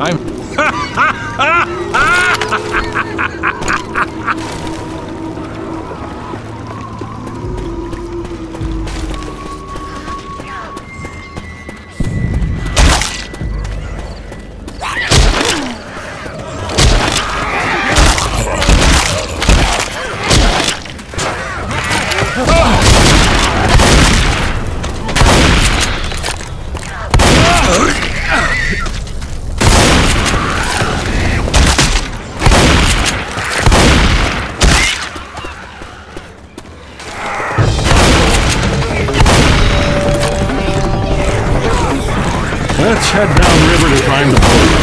I'm... Let's head downriver to find the boat.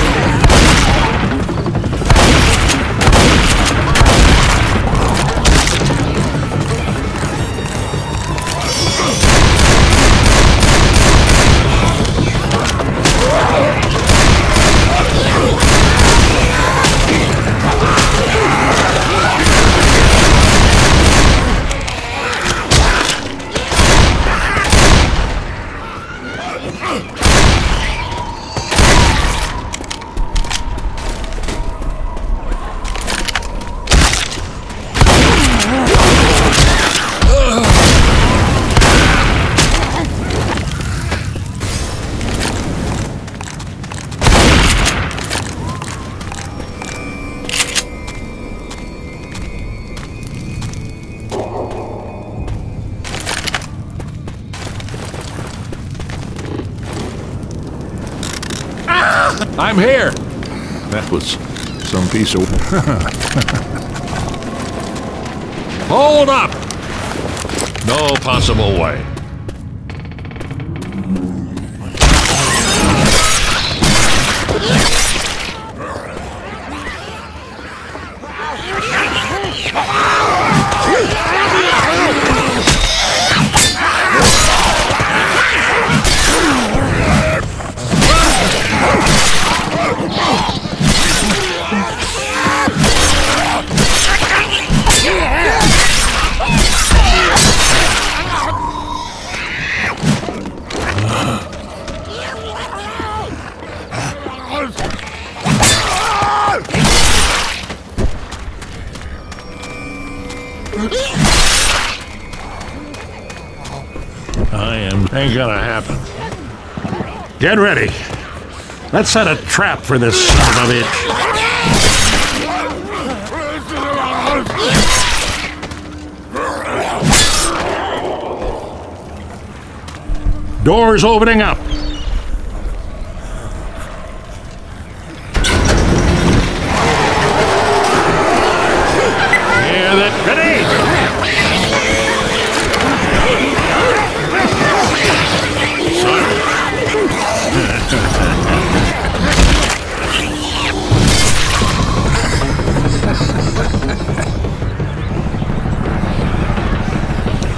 I'm here! That was some piece of... Hold up! No possible way. Ain't gonna happen. Get ready. Let's set a trap for this son of a bitch. Doors opening up. Hear that grenade?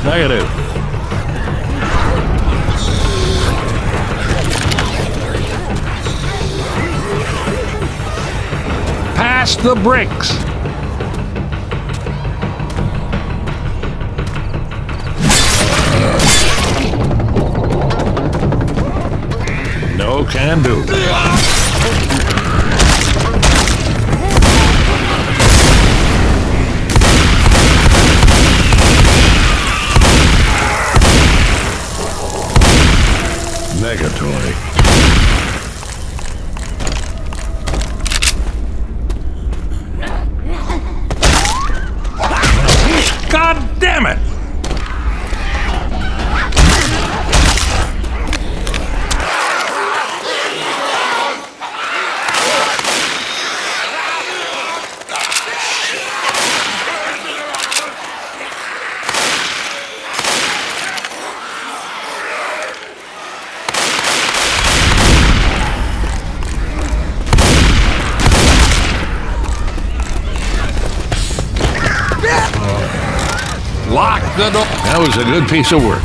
Negative. Past the bricks. No can do. Negatory. God damn it! Lock the door. That was a good piece of work.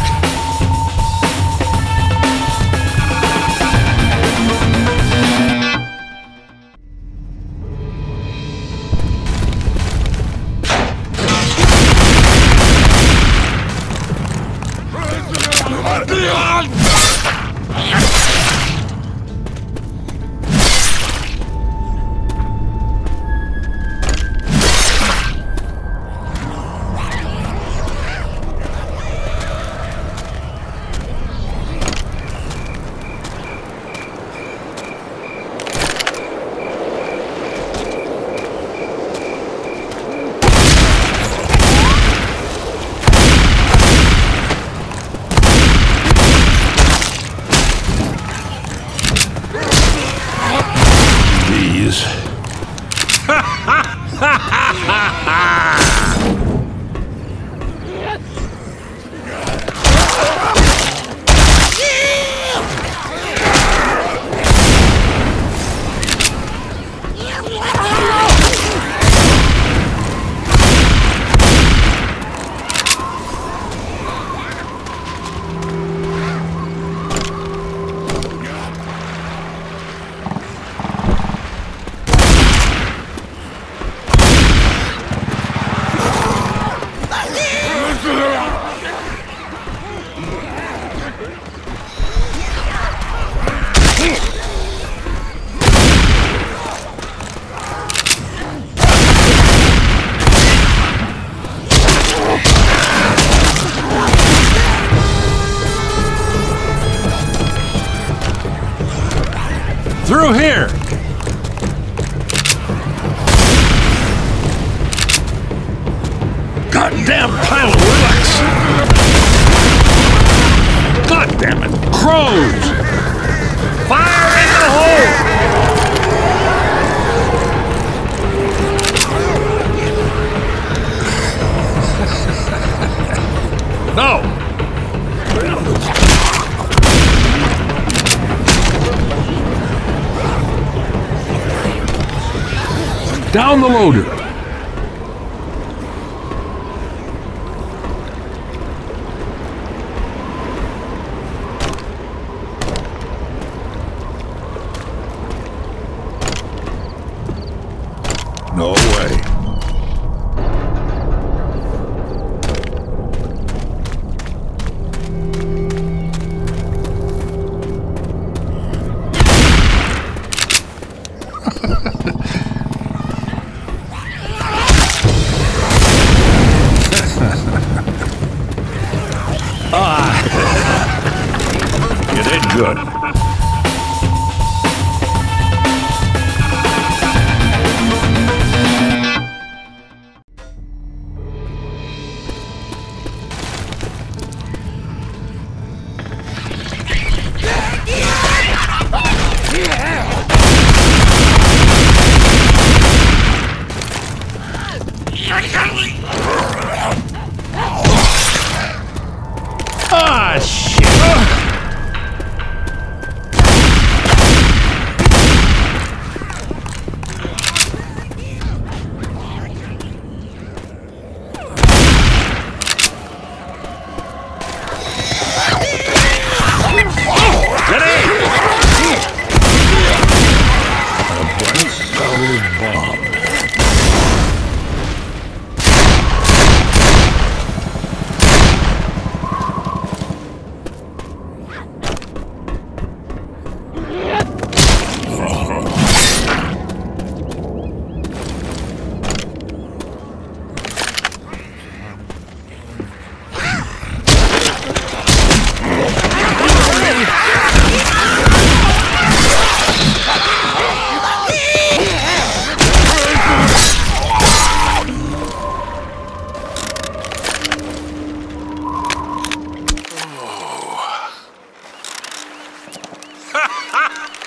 changes. Through here! Goddamn pile of rocks! Goddamn it! Crows! Fire in the hole! No! Down the loader. No way. You did good.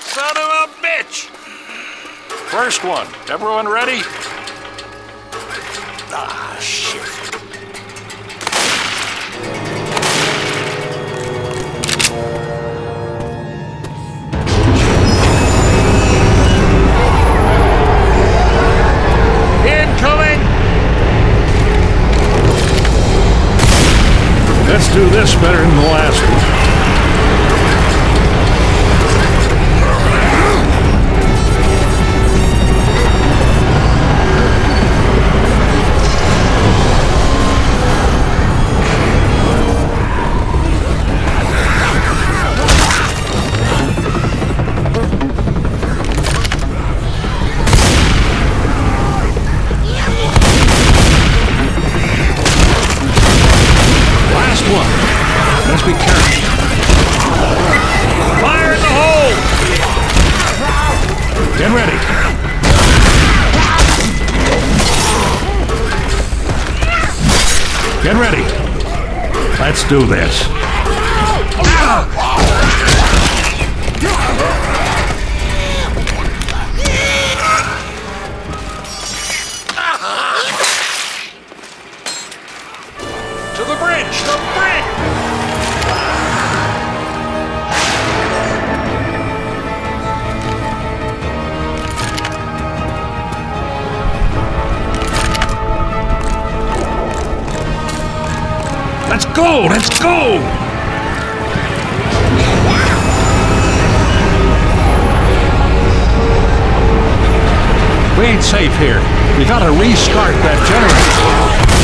Son of a bitch! First one. Everyone ready? Ah, shit. Incoming! Let's do this better than the last one. Let's be careful. Fire in the hole! Get ready. Get ready. Let's do this. go, let's go! We ain't safe here. We gotta restart that generator.